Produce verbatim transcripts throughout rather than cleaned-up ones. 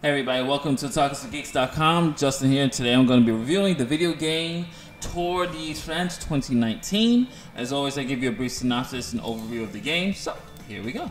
Hey everybody, welcome to Talks to Geeks dot com. Justin here, and today I'm going to be reviewing the video game Tour de France twenty nineteen. As always, I give you a brief synopsis and overview of the game, so here we go.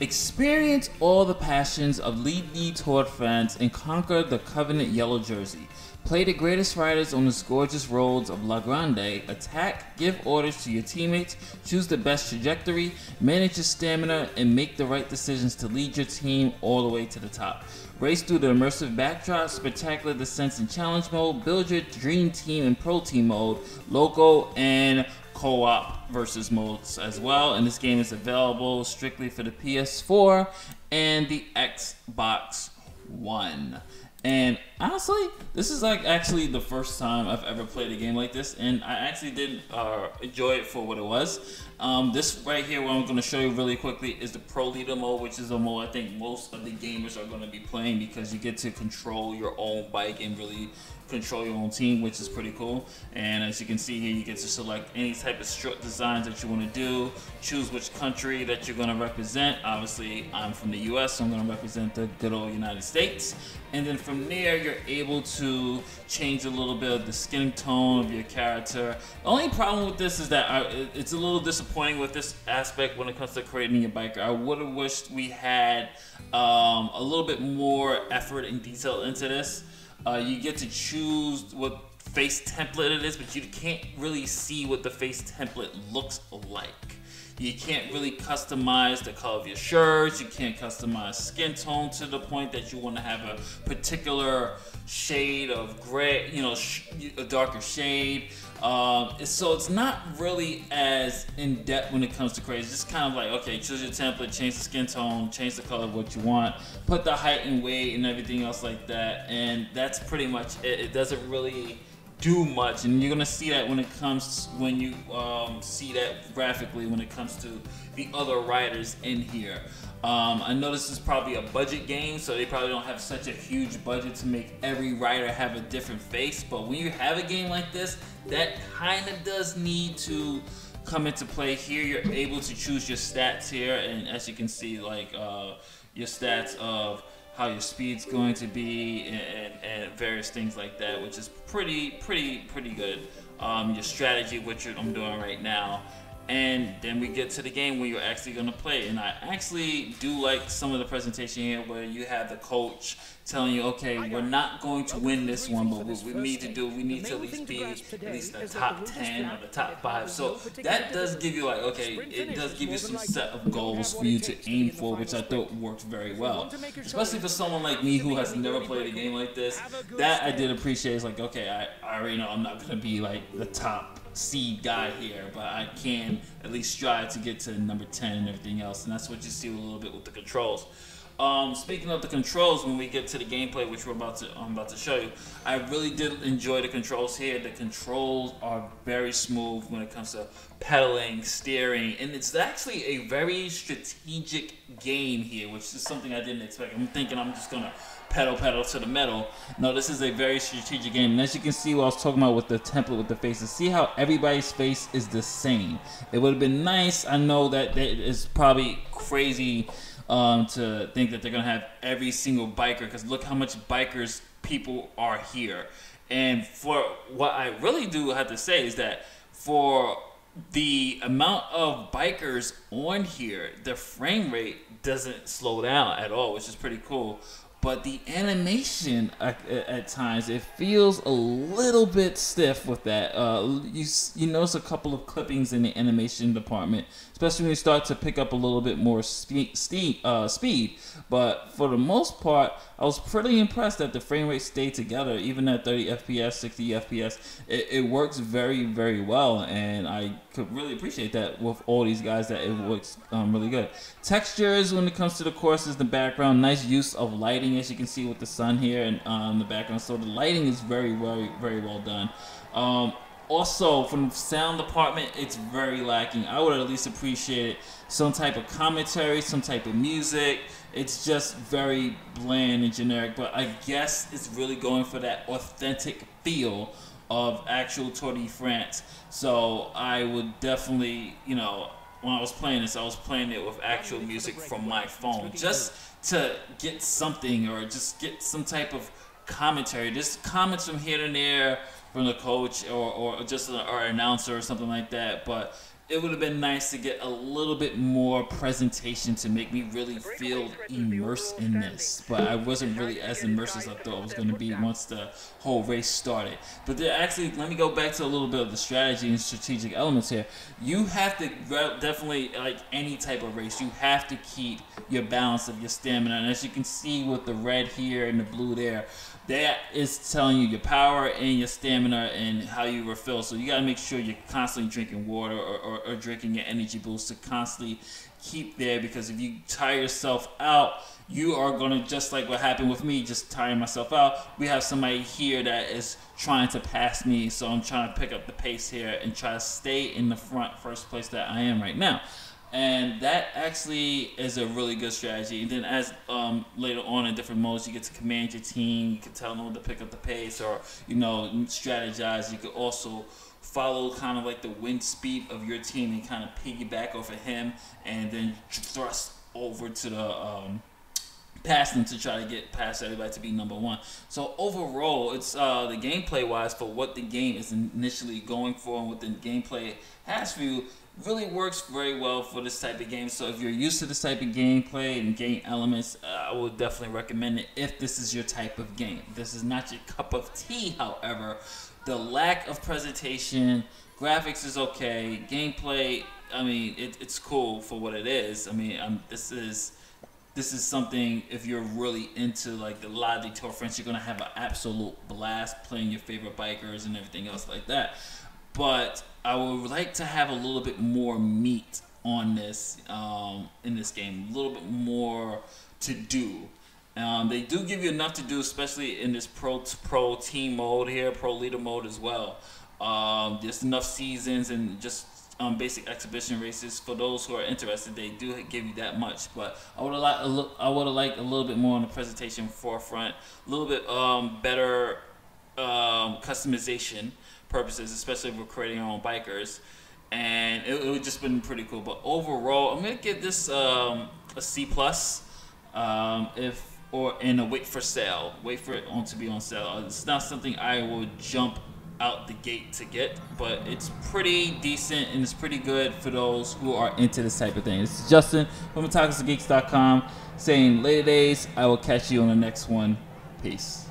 Experience all the passions of Lead the Tour de France and conquer the Covenant Yellow Jersey. Play the greatest riders on the gorgeous roads of La Grande, attack, give orders to your teammates, choose the best trajectory, manage your stamina, and make the right decisions to lead your team all the way to the top. Race through the immersive backdrop, spectacular descents in challenge mode, build your dream team in pro team mode, local and co-op versus modes as well. And this game is available strictly for the P S four and the Xbox One. And honestly, this is like actually the first time I've ever played a game like this, and I actually did uh, enjoy it for what it was. Um, this right here, what I'm going to show you really quickly, is the Pro Leader mode, which is a mode I think most of the gamers are going to be playing because you get to control your own bike and really control your own team, which is pretty cool. And as you can see here, you get to select any type of strut designs that you want to do, choose which country that you're going to represent. Obviously, I'm from the U S, so I'm going to represent the good old United States. And then from there, you're able to change a little bit of the skin tone of your character. The only problem with this is that I, it's a little disappointing with this aspect when it comes to creating your biker. I would have wished we had um, a little bit more effort and detail into this. Uh, you get to choose what face template it is, but you can't really see what the face template looks like. You can't really customize the color of your shirts. You can't customize skin tone to the point that you want to have a particular shade of gray, you know, sh a darker shade. Um, so it's not really as in depth when it comes to crazy. It's just kind of like, okay, choose your template, change the skin tone, change the color of what you want, put the height and weight and everything else like that, and that's pretty much it. It doesn't really do much, and you're gonna see that when it comes to, when you um, see that graphically when it comes to the other riders in here. Um, I know this is probably a budget game, so they probably don't have such a huge budget to make every rider have a different face. But when you have a game like this, that kind of does need to come into play here. You're able to choose your stats here, and as you can see, like uh, your stats of how your speed's going to be, and, and, and various things like that, which is pretty, pretty, pretty good. Um, your strategy, which I'm doing right now, and then we get to the game where you're actually going to play. And I actually do like some of the presentation here, where you have the coach telling you, okay, we're not going to win this one, but what we need to do, we need to at least be at least the top ten or the top five. So that does give you, like, okay, it does give you some set of goals for you to aim for, which I thought worked very well, especially for someone like me who has never played a game like this. That I did appreciate. It's like, okay, I, I already know I'm not going to be like the top seed guy here, but I can at least strive to get to number ten and everything else. And that's what you see a little bit with the controls. Um, speaking of the controls, when we get to the gameplay, which we're about to, I'm about to show you, I really did enjoy the controls here. The controls are very smooth when it comes to pedaling, steering, and it's actually a very strategic game here, which is something I didn't expect. I'm thinking I'm just gonna pedal, pedal to the metal. No, this is a very strategic game, and as you can see what I was talking about with the template with the faces, see how everybody's face is the same. It would have been nice. I know that it's probably crazy Um, to think that they're gonna have every single biker, because look how much bikers people are here. And for what I really do have to say is that for the amount of bikers on here, the frame rate doesn't slow down at all, which is pretty cool. But the animation at, at times, it feels a little bit stiff with that. Uh, you, you notice a couple of clippings in the animation department, especially when you start to pick up a little bit more spe ste uh, speed. But for the most part, I was pretty impressed that the frame rate stayed together. Even at thirty F P S, sixty F P S, it, it works very, very well. And I could really appreciate that with all these guys, that it works um, really good. Textures when it comes to the courses, the background, nice use of lighting, as you can see with the sun here and um, the background. So the lighting is very, very, very well done. Um, also, from the sound department, it's very lacking. I would at least appreciate some type of commentary, some type of music. It's just very bland and generic, but I guess it's really going for that authentic feel of actual Tour de France. So I would definitely, you know, when I was playing this, I was playing it with actual music from my phone just to get something or just get some type of commentary. Just comments from here and there from the coach or, or just our announcer or something like that. But it would have been nice to get a little bit more presentation to make me really feel immersed in this. But I wasn't really as immersed as I thought it was going to be once the whole race started. But there, actually, let me go back to a little bit of the strategy and strategic elements here. You have to definitely, like any type of race, you have to keep your balance of your stamina. And as you can see with the red here and the blue there, that is telling you your power and your stamina and how you refill. So you got to make sure you're constantly drinking water or, or, or drinking your energy boost to constantly keep there, because if you tire yourself out, you are going to, just like what happened with me, just tiring myself out. We have somebody here that is trying to pass me, so I'm trying to pick up the pace here and try to stay in the front first place that I am right now. And that actually is a really good strategy. And then as um, later on in different modes, you get to command your team. You can tell them to pick up the pace or, you know, strategize. You could also follow kind of like the wind speed of your team and kind of piggyback off of him and then thrust over to the um, past them to try to get past everybody to be number one. So overall, it's uh, the gameplay-wise for what the game is initially going for and what the gameplay has for you, really works very well for this type of game. So if you're used to this type of gameplay and game elements, uh, I would definitely recommend it if this is your type of game. This is not your cup of tea, however. The lack of presentation, graphics is okay, gameplay, I mean, it, it's cool for what it is. I mean, I'm, this is this is something, if you're really into like the La Grande Boucle, you're gonna have an absolute blast playing your favorite bikers and everything else like that. But I would like to have a little bit more meat on this, um, in this game, a little bit more to do. Um, they do give you enough to do, especially in this pro pro team mode here, pro leader mode as well. Um, there's enough seasons and just um, basic exhibition races for those who are interested. They do give you that much, but I would like I would have liked a little bit more on the presentation forefront, a little bit um, better um, customization purposes, especially if we're creating our own bikers, and it, it would just been pretty cool. But overall, I'm gonna give this um, a C plus, um, if or in a wait for sale, wait for it on to be on sale. It's not something I will jump out the gate to get, but it's pretty decent and it's pretty good for those who are into this type of thing. This is Justin from Talks To Geeks dot com saying later days. I will catch you on the next one. Peace.